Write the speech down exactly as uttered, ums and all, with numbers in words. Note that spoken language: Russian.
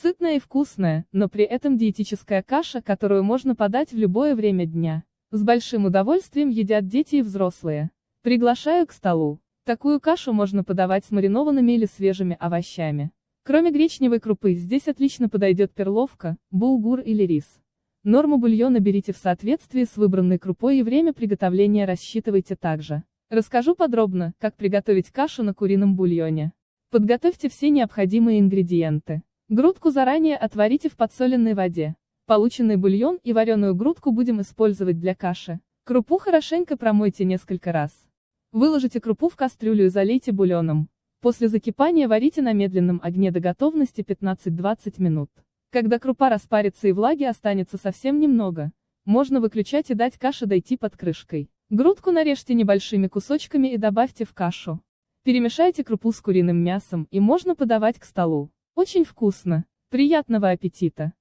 Сытная и вкусная, но при этом диетическая каша, которую можно подать в любое время дня. С большим удовольствием едят дети и взрослые. Приглашаю к столу. Такую кашу можно подавать с маринованными или свежими овощами. Кроме гречневой крупы, здесь отлично подойдет перловка, булгур или рис. Норму бульона берите в соответствии с выбранной крупой и время приготовления рассчитывайте также. Расскажу подробно, как приготовить кашу на курином бульоне. Подготовьте все необходимые ингредиенты. Грудку заранее отварите в подсоленной воде. Полученный бульон и вареную грудку будем использовать для каши. Крупу хорошенько промойте несколько раз. Выложите крупу в кастрюлю и залейте бульоном. После закипания варите на медленном огне до готовности пятнадцать-двадцать минут. Когда крупа распарится и влаги останется совсем немного, можно выключать и дать каше дойти под крышкой. Грудку нарежьте небольшими кусочками и добавьте в кашу. Перемешайте крупу с куриным мясом и можно подавать к столу. Очень вкусно! Приятного аппетита!